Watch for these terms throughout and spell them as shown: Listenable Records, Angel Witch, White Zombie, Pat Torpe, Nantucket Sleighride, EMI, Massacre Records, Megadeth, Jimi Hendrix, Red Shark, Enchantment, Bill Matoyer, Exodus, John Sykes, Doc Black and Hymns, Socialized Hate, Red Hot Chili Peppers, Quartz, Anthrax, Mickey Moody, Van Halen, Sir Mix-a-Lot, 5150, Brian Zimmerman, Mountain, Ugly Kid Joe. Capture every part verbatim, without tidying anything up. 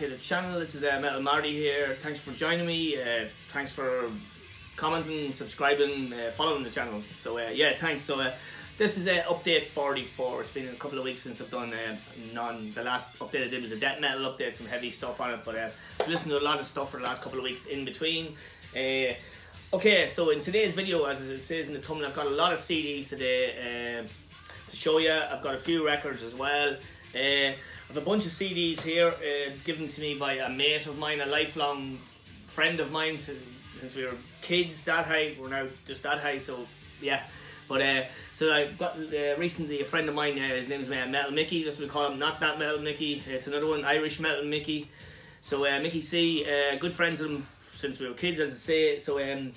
back to the channel. This is uh, Metal Marty here. Thanks for joining me. Uh, thanks for commenting, subscribing, uh, following the channel. So uh, yeah, thanks. So uh, this is uh, update forty-four. It's been a couple of weeks since I've done uh, none. The last update I did was a death metal update, some heavy stuff on it. But uh, I've listened to a lot of stuff for the last couple of weeks in between. Uh, okay, so in today's video, as it says in the thumbnail, I've got a lot of C Ds today uh, to show you. I've got a few records as well. Uh, I have a bunch of C Ds here uh, given to me by a mate of mine, a lifelong friend of mine since, since we were kids that high. We're now just that high, so yeah. But uh, so I've got uh, recently a friend of mine, uh, his name's uh, Metal Mickey. That's what we call him, not that Metal Mickey. It's another one, Irish Metal Mickey. So uh, Mickey C, uh, good friends with him since we were kids, as I say. So um,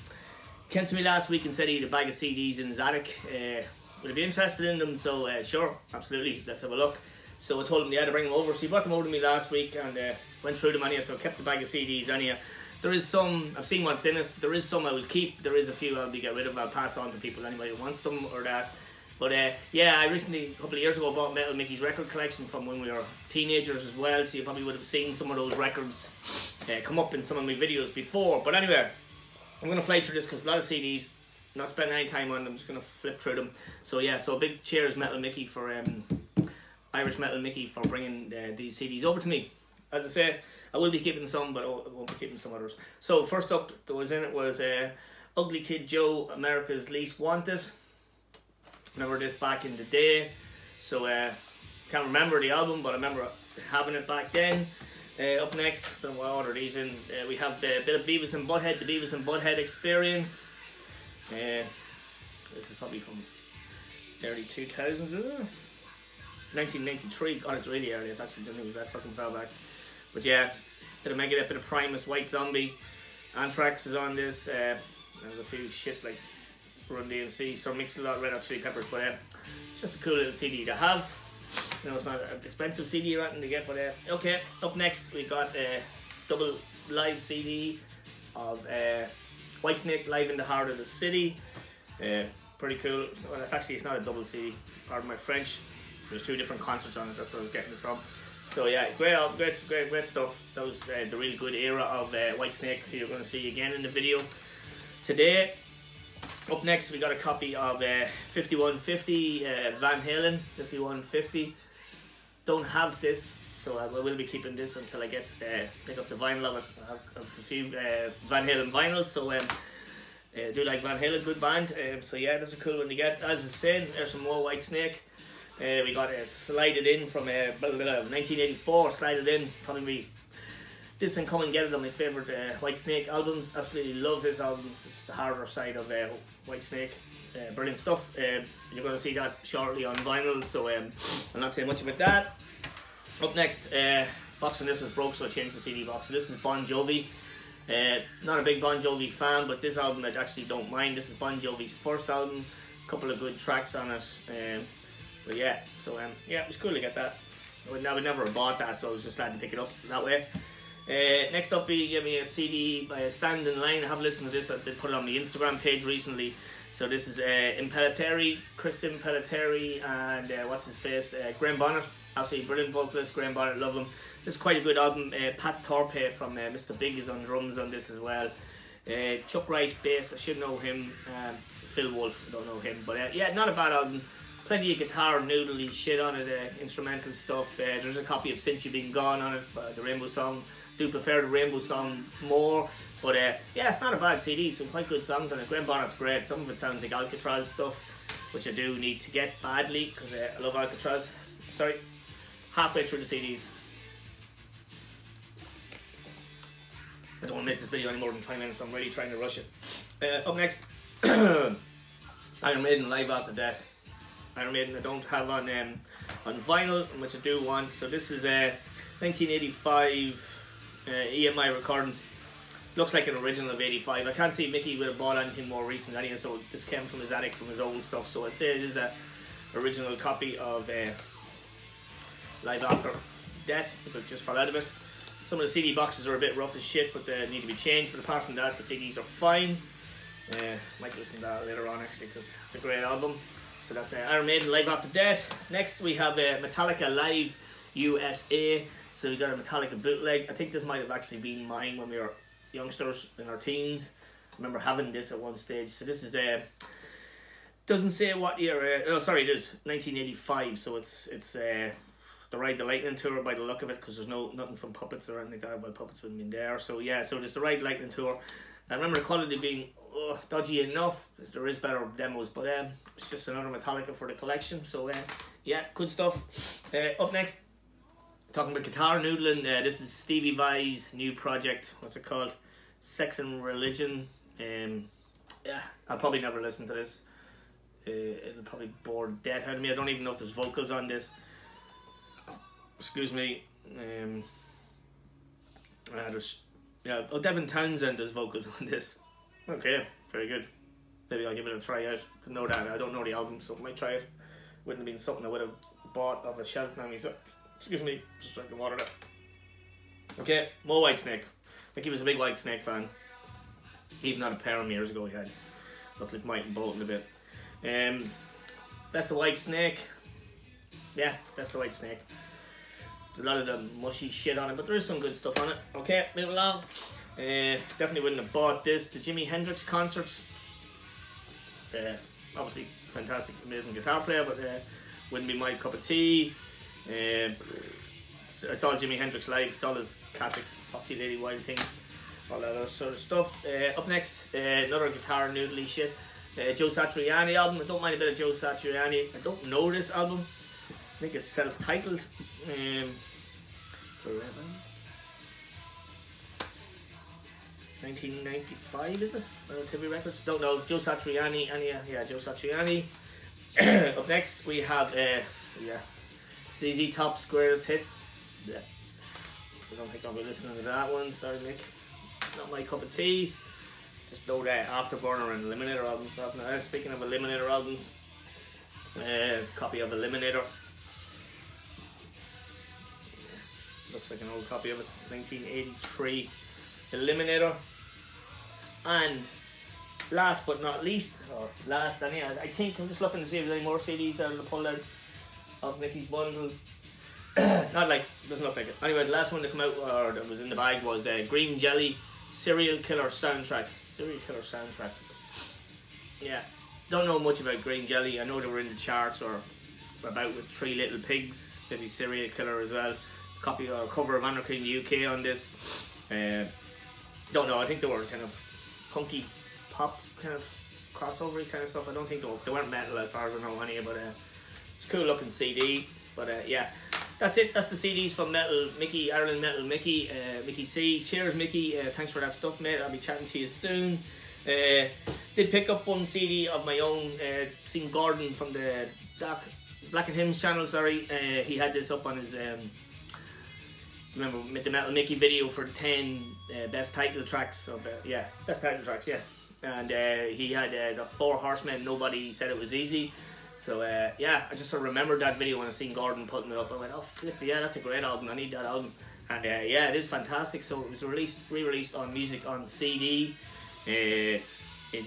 came to me last week and said he had a bag of C Ds in his attic. Uh, would I be interested in them? So uh, sure, absolutely, let's have a look. So I told him, yeah, to bring them over. So he brought them over to me last week and uh, went through them anyway. So I kept the bag of C Ds anyway. There is some, I've seen what's in it. There is some I will keep. There is a few I'll be get rid of. I'll pass on to people, anybody who wants them or that. But uh, yeah, I recently, a couple of years ago, bought Metal Mickey's record collection from when we were teenagers as well. So you probably would have seen some of those records uh, come up in some of my videos before. But anyway, I'm going to fly through this because a lot of C Ds, not spending any time on them. I'm just going to flip through them. So yeah, so a big cheers, Metal Mickey, for... Um, Irish Metal Mickey, for bringing uh, these C Ds over to me. As I say, I will be keeping some, but I won't be keeping some others. So first up that was in it was uh, Ugly Kid Joe, America's Least Wanted. Remember this back in the day. So uh, can't remember the album, but I remember having it back then. Uh, up next, don't know what order these in. Uh, we have a bit of Beavis and Butthead, the Beavis and Butthead Experience. Uh, this is probably from early two thousands, isn't it? nineteen ninety-three, God, it's really early. I actually didn't think it was that fucking far back. But yeah, bit of Megadeth, bit of Primus, White Zombie, Anthrax is on this. Uh, there's a few shit like Run D M C, Sir Mix-a-Lot, Red Hot Chili Peppers. But uh, it's just a cool little C D to have. You know, it's not an expensive C D or anything to get. But uh, okay, up next we got a uh, double live C D of uh, White Snake Live in the Heart of the City. Uh, pretty cool. Well, that's actually it's not a double C D. Pardon my French. There's two different concerts on it. That's where I was getting it from. So yeah, great, great, great, great stuff. That was uh, the real good era of uh, White Snake. You're going to see again in the video today. Up next, we got a copy of uh, fifty-one fifty uh, Van Halen. fifty-one fifty. Don't have this, so I will be keeping this until I get uh, pick up the vinyl of it. I have a few uh, Van Halen vinyls, so. Um, I do like Van Halen, good band. Um, so yeah, that's a cool one to get. As I said, there's some more White Snake. Uh, we got a uh, Slide It In from uh, blah, blah, blah, nineteen eighty-four, Slide It In, probably this and Come and Get It on my favourite uh, White Snake albums. Absolutely love this album. It's the harder side of uh, White Snake. Uh, brilliant stuff. Uh, you're going to see that shortly on vinyl, so um, I'm not saying much about that. Up next, uh, box on this was broke, so I changed the C D box. So this is Bon Jovi. Uh, not a big Bon Jovi fan, but this album I actually don't mind. This is Bon Jovi's first album. A couple of good tracks on it. Um, But yeah, so um, yeah, it was cool to get that. I would, I would never have bought that, so I was just glad to pick it up that way. Uh, next up, he gave me a C D by Stand in Line. I have listened to this. I did put it on the Instagram page recently. So this is uh, Impellitteri, Chris Impellitteri, and uh, what's his face? Uh, Graham Bonnet, absolutely brilliant vocalist. Graham Bonnet, love him. This is quite a good album. Uh, Pat Torpe from uh, Mister Big is on drums on this as well. Uh, Chuck Wright, bass, I should know him. Um, Phil Wolfe, I don't know him. But uh, yeah, not a bad album. Plenty of guitar noodly shit on it, uh, instrumental stuff. Uh, there's a copy of Since You've Been Gone on it, uh, the Rainbow Song. Do prefer the Rainbow Song more, but uh, yeah, it's not a bad C D. Some quite good songs on it. Graham Bonnet's great. Some of it sounds like Alcatraz stuff, which I do need to get badly because uh, I love Alcatraz. Sorry, halfway through the C Ds. I don't want to make this video any more than twenty minutes. I'm really trying to rush it. Uh, up next, Iron Maiden Live After Death. Iron Maiden I don't have on um, on vinyl, which I do want. So this is a uh, nineteen eighty-five uh, E M I recordings. Looks like an original of eighty-five. I can't see Mickey would have bought anything more recent anyway, so this came from his attic, from his old stuff. So I'd say it is a original copy of uh, Live After Death, but just fell out of it. Some of the C D boxes are a bit rough as shit, but they need to be changed. But apart from that, the C Ds are fine. Uh, might listen to that later on actually, because it's a great album. So that's uh, Iron Maiden Live After Death. Next we have uh, Metallica Live U S A. So we got a Metallica bootleg. I think this might have actually been mine when we were youngsters in our teens. I remember having this at one stage. So this is a, doesn't say what year, uh, oh sorry, it is nineteen eighty-five. So it's it's uh, the Ride the Lightning tour by the look of it, because there's no nothing from Puppets or anything like that. Well, Puppets wouldn't have been there. So yeah, so there's the Ride the Lightning tour. I remember the quality being oh, dodgy enough, because there is better demos, but um, it's just another Metallica for the collection. So uh, yeah, good stuff. Uh, up next, talking about guitar noodling, uh, this is Stevie Vai's new project. What's it called? Sex and Religion. Um, yeah, I'll probably never listen to this. Uh, it'll probably bore death out of me. I don't even know if there's vocals on this. Excuse me. Um, uh, there's, yeah, oh, Devin Townsend does vocals on this. Okay, very good. Maybe I'll give it a try out. No, that I don't know the album, so I might try it. Wouldn't have been something I would have bought off a shelf now. So, excuse me, just drinking water now. Okay, more White Snake. I think he was a big White Snake fan. Even on a pair of years ago, he had looked like Mike and Bolton a bit. Um, Best of White Snake. Yeah, Best of White Snake. There's a lot of the mushy shit on it, but there is some good stuff on it. Okay, moving along. Uh, definitely wouldn't have bought this. The Jimi Hendrix concerts. Uh, obviously, fantastic, amazing guitar player, but uh, wouldn't be my cup of tea. Uh, it's all Jimi Hendrix live. It's all his classics, Foxy Lady, Wild Thing, all that other sort of stuff. Uh, up next, uh, another guitar noodly shit. Uh, Joe Satriani album. I don't mind a bit of Joe Satriani. I don't know this album. I think it's self-titled. Um, Forever. nineteen ninety-five, is it? Relativity Records. Don't know. Joe Satriani. Any, yeah, Joe Satriani. Up next, we have uh, yeah, Z Z Top's Greatest Hits. Yeah, I don't think I'll be listening to that one. Sorry, Nick. Not my cup of tea. Just know that Afterburner and Eliminator albums. Speaking of Eliminator albums, uh, copy of Eliminator. Looks like an old copy of it. nineteen eighty-three Eliminator. And last but not least, or last, I, mean, I think I'm just looking to see if there's any more C Ds that I'll pull out of Mickey's bundle. Not like, doesn't look like it. Anyway, the last one to come out, or that was in the bag, was uh, Green Jelly. Serial Killer Soundtrack. Serial Killer Soundtrack. Yeah. Don't know much about Green Jelly. I know they were in the charts or about with Three Little Pigs. Maybe Serial Killer as well. Copy or cover of Anarchy in the U K on this. Uh, don't know. I think they were kind of punky pop kind of crossover kind of stuff. I don't think they, were, they weren't metal as far as I know any. But uh, it's a cool looking C D. But uh, yeah. That's it. That's the C Ds from Metal Mickey, Ireland Metal Mickey, uh, Mickey C. Cheers, Mickey. Uh, thanks for that stuff, mate. I'll be chatting to you soon. Uh, did pick up one C D of my own. Uh, seen Gordon from the Doc, Black and Hymns channel, sorry. Uh, he had this up on his, um, remember, the Metal Mickey video for the ten uh, best title tracks. Or, uh, yeah, best title tracks, yeah. And uh, he had uh, the Four Horsemen, Nobody Said It Was Easy. So uh, yeah, I just sort of remembered that video when I seen Gordon putting it up. I went, oh flip, yeah, that's a great album. I need that album. And uh, yeah, it is fantastic. So it was released, re-released on music on C D uh, in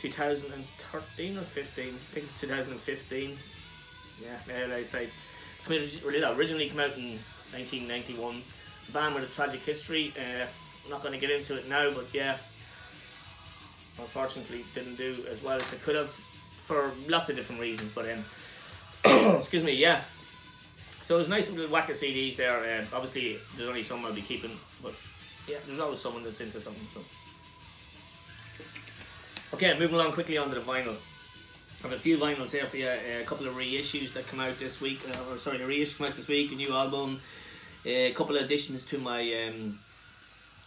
two thousand thirteen or fifteen. I think it's two thousand fifteen. Yeah, like I say, originally came out in nineteen ninety-one. A band with a tragic history. Uh, I'm not going to get into it now, but yeah, unfortunately, didn't do as well as it could have. For lots of different reasons, but um, excuse me, yeah. So there's a nice little whack of C Ds there. Uh, obviously, there's only some I'll be keeping, but yeah, there's always someone that's into something. So okay, moving along quickly onto the vinyl. I have a few vinyls here for you. Uh, a couple of reissues that come out this week, uh, or sorry, the reissue come out this week. A new album, uh, a couple of additions to my um,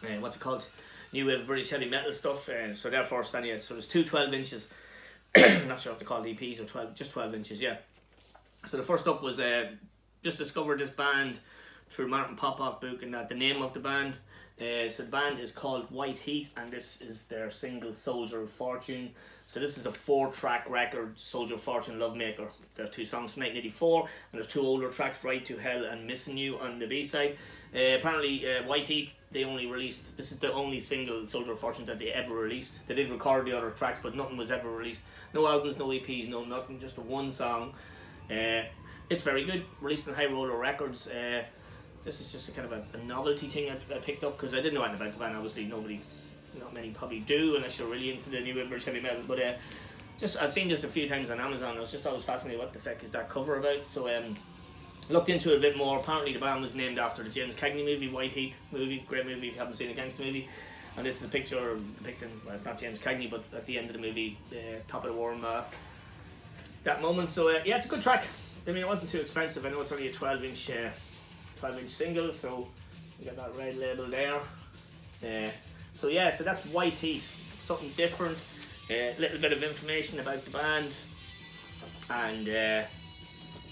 uh, what's it called? New Wave British Heavy Metal stuff. Uh, so therefore, standing out. So there's two twelve inches. I'm not sure if they call it E Ps or twelve, just twelve inches, yeah. So the first up was, uh, just discovered this band through Martin Popoff book and that, the name of the band. Uh, so the band is called White Heat, and this is their single Soldier of Fortune. So this is a four track record, Soldier of Fortune, Lovemaker. There are two songs from nineteen eighty-four, and there's two older tracks, Ride to Hell and Missing You on the B-side. Uh, apparently uh, White Heat, they only released, this is the only single Soldier of Fortune that they ever released. They did record the other tracks, but nothing was ever released. No albums, no E Ps, no nothing, just the one song. Uh, it's very good, released on High Roller Records. Uh, this is just a kind of a, a novelty thing I, I picked up because I didn't know anything about the band. Obviously, nobody, not many probably do unless you're really into the new English heavy metal. But uh, just I've seen this a few times on Amazon. And I was just always fascinated. What the fuck is that cover about? So um, looked into it a bit more. Apparently, the band was named after the James Cagney movie, White Heat movie. Great movie if you haven't seen a gangster movie. And this is a picture picked in, well, it's not James Cagney, but at the end of the movie, uh, top of the worm, uh, that moment. So uh, yeah, it's a good track. I mean, it wasn't too expensive. I know it's only a twelve inch uh, twelve inch single, so we got that red label there. Uh, so yeah, so that's White Heat, something different. A uh, little bit of information about the band and uh,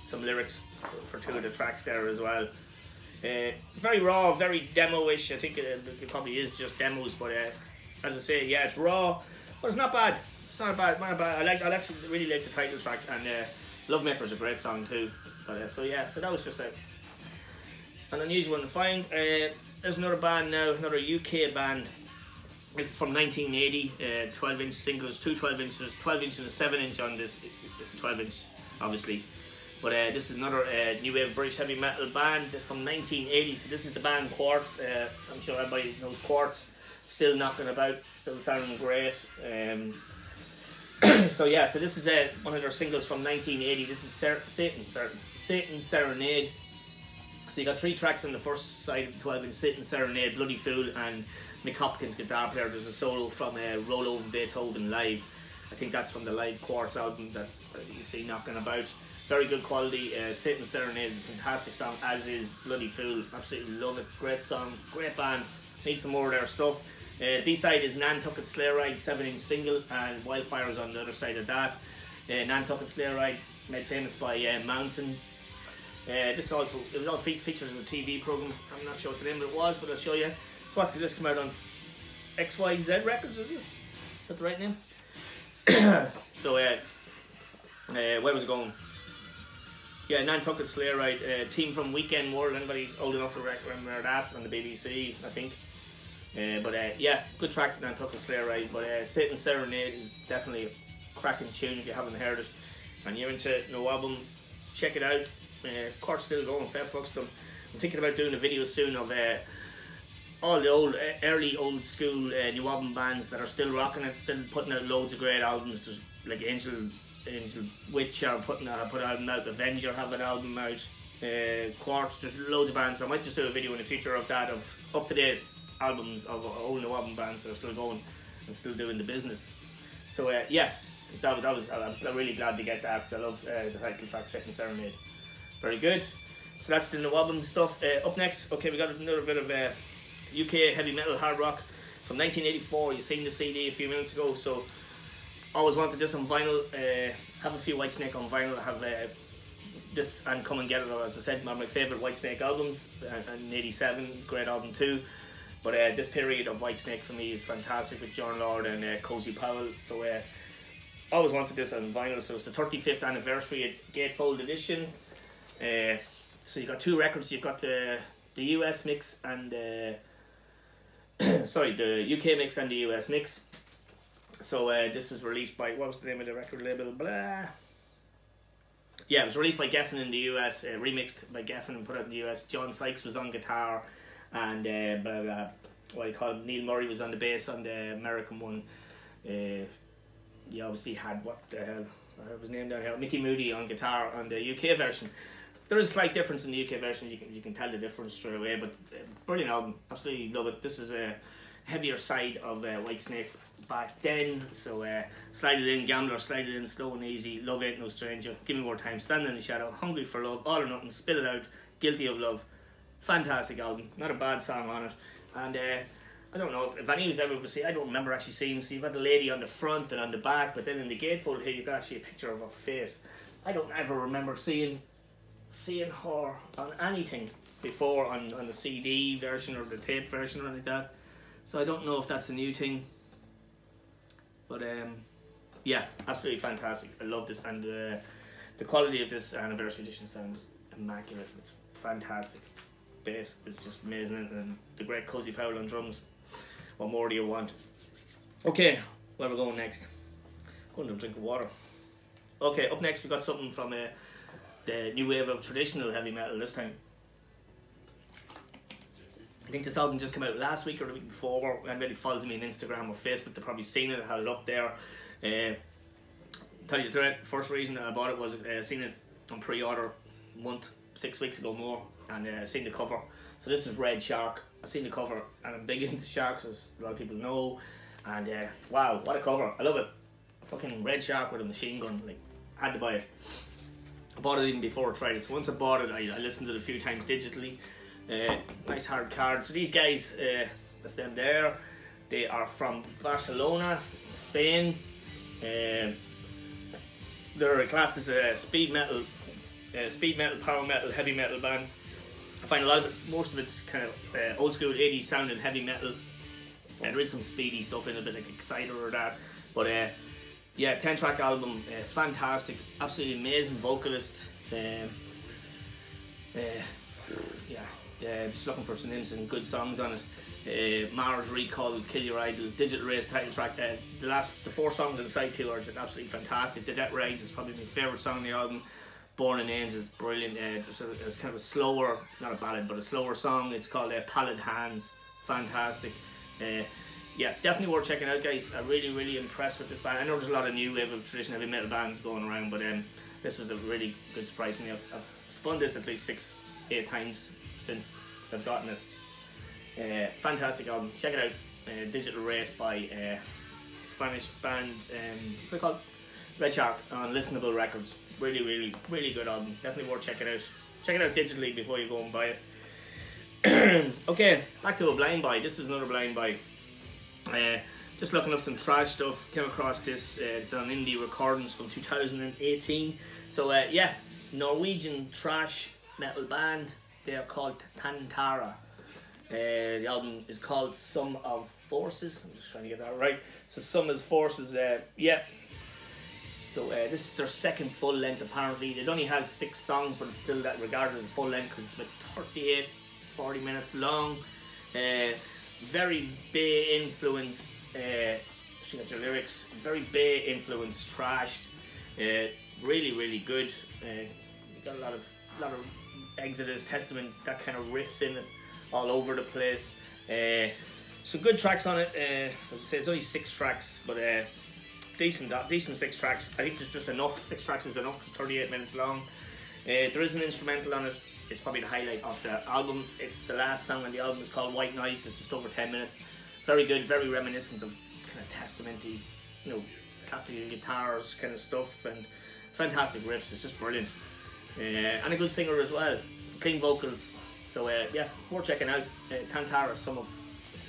some lyrics for two of the tracks there as well. Uh, very raw, very demo-ish. I think it, it probably is just demos, but uh, as I say, yeah, it's raw, but it's not bad. It's not bad. Not bad. I like. I actually really like the title track, and uh, Love Maker's a great song too. But uh, so yeah, so that was just a, an unusual one to find. Uh, there's another band now, another U K band. This is from nineteen eighty. Uh, twelve inch singles, two twelve inches, twelve inch and a seven inch on this. It's twelve inch, obviously. But uh, this is another uh, new wave British heavy metal band from nineteen eighty. So this is the band Quartz. Uh, I'm sure everybody knows Quartz. Still knocking about, still sounding great. Um, so yeah, so this is uh, one of their singles from nineteen eighty. This is Ser Satan, Ser Satan Serenade. So you got three tracks on the first side of twelve inch: Satan Serenade, Bloody Fool, and Mick Hopkins guitar player. There's a solo from uh, Roll Over Beethoven Live. I think that's from the Live Quartz album that you see knocking about. Very good quality. uh, Satan Serenade is a fantastic song, as is Bloody Fool. Absolutely love it. Great song, great band. Need some more of their stuff. Uh, B-side is Nantucket Sleighride, seven inch single, and Wildfire's on the other side of that. Uh, Nantucket Sleighride, made famous by uh, Mountain. Uh, this also, it was all fe features as a T V program. I'm not sure what the name of it was, but I'll show you. So what did this come out on? X Y Z Records, is it? Is that the right name? So, uh, uh, where was it going? Yeah, Nantucket Sleighride, uh, team from Weekend World. Anybody old enough to remember that on the B B C, I think. Uh, but uh, yeah, good track, Nantucket Sleighride. But uh, Satan Serenade is definitely a cracking tune if you haven't heard it. And you're into no album, check it out. Uh, Quartz still going, fair fucks them. I'm thinking about doing a video soon of uh, all the old, uh, early old school uh, new album bands that are still rocking it, still putting out loads of great albums. There's like Angel. Angel Witch are putting a put an album out, Avenger have an album out, uh, Quartz, there's loads of bands. So I might just do a video in the future of that, of up to date albums of old new album bands that are still going and still doing the business. So uh, yeah, that, that was I'm really glad to get that because I love uh, the title track Satan Serenade. Very good. So that's the new album stuff. Uh, up next, okay, we got another bit of uh, U K heavy metal hard rock from nineteen eighty-four. You seen the C D a few minutes ago, so. Always wanted this on vinyl. Uh, have a few White Snake on vinyl. Have uh, this and Come and Get It. As I said, one of my favourite White Snake albums. And eighty-seven, great album too. But uh, this period of White Snake for me is fantastic with John Lord and uh, Cozy Powell. So uh, always wanted this on vinyl. So it's the thirty-fifth anniversary gatefold edition. Uh, so you got two records. You've got the the U S mix and uh, sorry, the U K mix and the U S mix. So uh, this was released by, what was the name of the record label? Blah. Yeah, it was released by Geffen in the U S, uh, remixed by Geffen and put out in the U S. John Sykes was on guitar, and uh, blah, blah, what do you call it? Neil Murray was on the bass on the American one. Uh, you obviously had, what the hell, what was his name down here? Mickey Moody on guitar on the U K version. There is a slight difference in the U K version. You can you can tell the difference straight away, but uh, brilliant album. Absolutely love it. This is a heavier side of uh, White Snake back then. So uh, Slide It In, Gambler, Slide It In, Slow and Easy, Love Ain't No Stranger, Give Me More Time, Stand In The Shadow, Hungry For Love, All Or Nothing, Spill It Out, Guilty Of Love. Fantastic album, not a bad song on it. And uh, I don't know if any of you ever would see, I don't remember actually seeing him. So you've got the lady on the front and on the back, but then in the gatefold here you've got actually a picture of her face. I don't ever remember seeing seeing her on anything before, on, on the C D version or the tape version or anything like that. So I don't know if that's a new thing. But um, yeah, absolutely fantastic. I love this, and uh, the quality of this anniversary edition sounds immaculate. It's fantastic. Bass is just amazing, and the great Cozy Powell on drums. What more do you want? Okay, where we're going next? Going to drink of water. Okay, up next we got something from uh, the new wave of traditional heavy metal this time. I think this album just came out last week or the week before. Anybody follows me on Instagram or Facebook, they've probably seen it. I had it up there. Uh, tell you the first reason I bought it was uh, seen it on pre-order month, six weeks ago more, and uh, seen the cover. So this is Red Shark. I seen the cover, and I'm big into sharks, as a lot of people know. And uh, wow, what a cover! I love it. A fucking Red Shark with a machine gun. Like, I had to buy it. I bought it even before I tried it. So once I bought it, I, I listened to it a few times digitally. Uh, nice hard card. So these guys, uh, that's them there. They are from Barcelona, Spain. Uh, they're classed as a speed metal, uh, speed metal, power metal, heavy metal band. I find a lot of it, most of it's kind of uh, old school eighties sounding heavy metal. Uh, there is some speedy stuff in it, a bit like Exciter or that. But uh, yeah, ten track album, uh, fantastic, absolutely amazing vocalist. Uh, uh, yeah, uh, just looking for some and good songs on it. Uh, Mars, Recall, Kill Your Idol, Digital Race, title track. Uh, the last, the four songs on side two are just absolutely fantastic. The Death Rides is probably my favourite song on the album. Born in Names is brilliant. Uh, it's, a, it's kind of a slower, not a ballad, but a slower song. It's called uh, Pallid Hands. Fantastic. Uh, yeah, definitely worth checking out, guys. I'm really, really impressed with this band. I know there's a lot of new wave of traditional heavy metal bands going around, but um, this was a really good surprise to me. I've, I've spun this at least six, eight times since I've gotten it. Uh, fantastic album. Check it out. Uh, Digital Race by uh, Spanish band. Um, what do you call it? Red Shark on Listenable Records. Really, really, really good album. Definitely worth checking out. Check it out digitally before you go and buy it. Okay, back to a blind buy. This is another blind buy. Uh, just looking up some trash stuff. Came across this. Uh, it's on Indie Recordings from two thousand eighteen. So uh, yeah, Norwegian trash metal band. They are called Tantara. Uh, the album is called Sum of Forces. I'm just trying to get that right. So Sum of Forces. Uh, yeah. So uh, this is their second full length apparently. It only has six songs, but it's still that regarded as a full length because it's about thirty-eight, forty minutes long. Uh, very Bay influence, uh, she got your lyrics, very Bay influence trashed. Uh, really, really good. Uh, got a lot of, lot of Exodus, Testament, that kind of riffs in it all over the place. Uh, some good tracks on it. Uh, as I say, it's only six tracks, but uh, Decent, decent six tracks. I think there's just enough. Six tracks is enough. It's thirty-eight minutes long. Uh, there is an instrumental on it. It's probably the highlight of the album. It's the last song on the album. It's called White Noise. It's just over ten minutes. Very good. Very reminiscent of kind of Testament-y, you know, classical guitars kind of stuff, and fantastic riffs. It's just brilliant. Uh, and a good singer as well. Clean vocals. So uh, yeah, we're checking out uh, Tantara. Sum of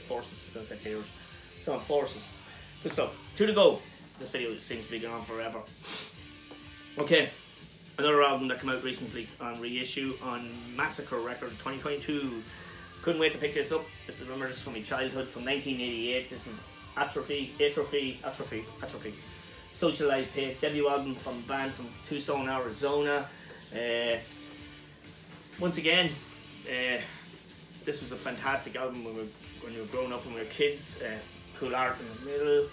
Forces. I was gonna say favorites. Sum of Forces. Good stuff. Two to go. This video seems to be going on forever. Okay, another album that came out recently on reissue on Massacre Records twenty twenty-two. Couldn't wait to pick this up. This is, remember, this is from my childhood, from nineteen eighty-eight. This is Atrophy, Atrophy, Atrophy, Atrophy. Socialized Hate, debut album from a band from Tucson, Arizona. Uh, once again, uh, this was a fantastic album when we were, when we were growing up, when we were kids. Uh, cool art in the middle.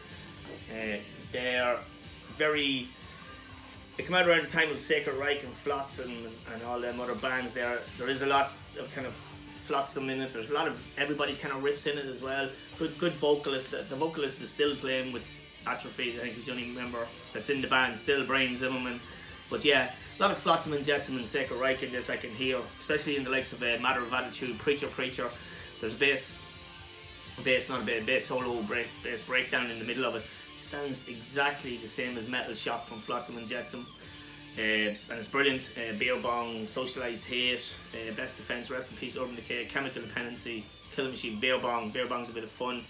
Uh, they're very, they come out around the time of Sacred Reich and Flotsam and, and all them other bands. There there is a lot of kind of Flotsam in it. There's a lot of everybody's kind of riffs in it as well. Good good vocalist. The, the vocalist is still playing with Atrophy. I think he's the only member that's in the band still, Brian Zimmerman. But yeah, a lot of Flotsam and Jetsam and Sacred Reich in this I can hear, especially in the likes of uh, Matter of Attitude, Preacher Preacher. There's bass, bass not a bass, bass solo, break, bass breakdown in the middle of it. Sounds exactly the same as Metal Shock from Flotsam and Jetsam, uh, and it's brilliant. Uh, Beer Bong, Socialized Hate, uh, Best Defense, Rest in Peace, Urban Decay, Chemical Dependency, Killer Machine, Beer Bong. Beer Bong's a bit of fun.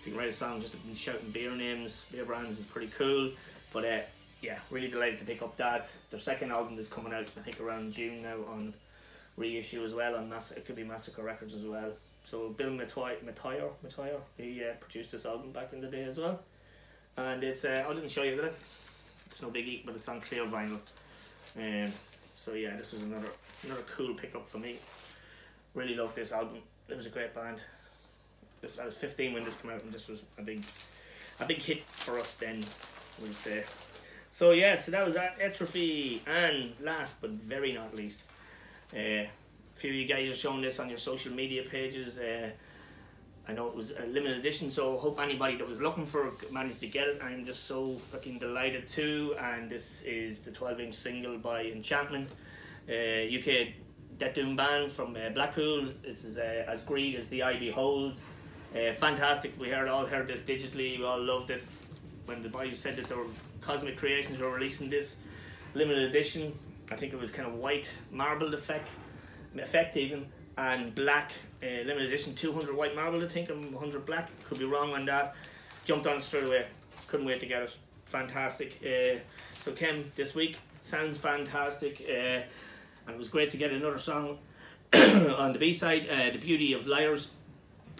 If you can write a song just shouting beer names, beer brands is pretty cool. But uh, yeah, really delighted to pick up that. Their second album is coming out, I think, around June now on reissue as well. On Mass, it could be Massacre Records as well. So Bill Matoyer, Matoyer, Matoyer, he uh, produced this album back in the day as well. And it's, uh, I didn't show you, did it? It's no biggie, but it's on clear vinyl. Um, so yeah, this was another another cool pickup for me. Really loved this album. It was a great band. This, I was fifteen when this came out, and this was a big a big hit for us then, I would say. So yeah, so that was that, Atrophy. And last but very not least, uh, a few of you guys are showing this on your social media pages. Uh, I know it was a limited edition, so I hope anybody that was looking for it managed to get it. I'm just so fucking delighted too. And this is the twelve inch single by Enchantment, uh, U K death doom band from uh, Blackpool. This is uh, As Greed as the Eye Beholds. Uh, fantastic. We heard, all heard this digitally, we all loved it. When the boys said that their Cosmic Creations were releasing this limited edition, I think it was kind of white marbled effect, effect even, and black, uh, limited edition, two hundred white marble I think, and one hundred black, could be wrong on that. Jumped on straight away, couldn't wait to get it, fantastic. Uh, so it came this week, sounds fantastic, uh, and it was great to get another song on the B-side, uh, The Beauty of Liars.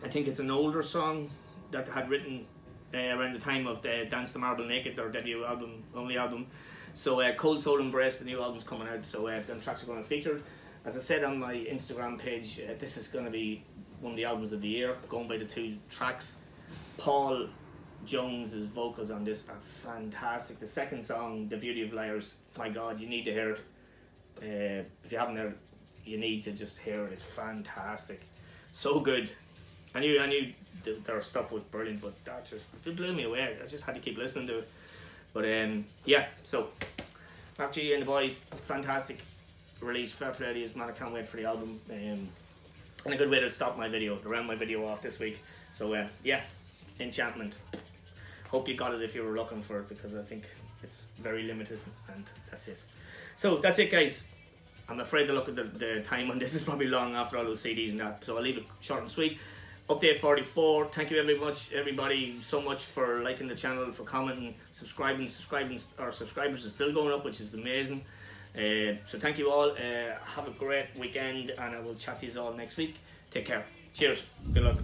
I think it's an older song that had written uh, around the time of the Dance the Marble Naked, their debut album, only album. So uh, Cold Soul Embrace, the new album's coming out, so uh, them tracks are going to be featured. As I said on my Instagram page, uh, this is going to be one of the albums of the year, going by the two tracks. Paul Jones's vocals on this are fantastic. The second song, The Beauty of Liars, my God, you need to hear it. Uh, if you haven't heard it, you need to just hear it. It's fantastic. So good. I knew, I knew th their stuff was brilliant, but that just, it blew me away. I just had to keep listening to it. But um, yeah, so Mark G and the boys, fantastic release, fair play to you, man. I can't wait for the album, um, and a good way to stop my video, to round my video off this week. So uh, yeah, Enchantment. Hope you got it if you were looking for it, because I think it's very limited, and that's it. So that's it, guys. I'm afraid to look at the, the time on this is probably long after all those C Ds and that, so I'll leave it short and sweet. Update forty-four, thank you very much, everybody, so much for liking the channel, for commenting, subscribing, subscribing. Our subscribers are still going up, which is amazing. Uh, so thank you all, uh, have a great weekend, and I will chat to you all next week. Take care, cheers, good luck.